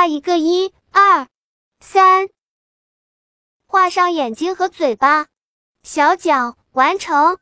画一个1、2、3，画上眼睛和嘴巴，小脚，完成。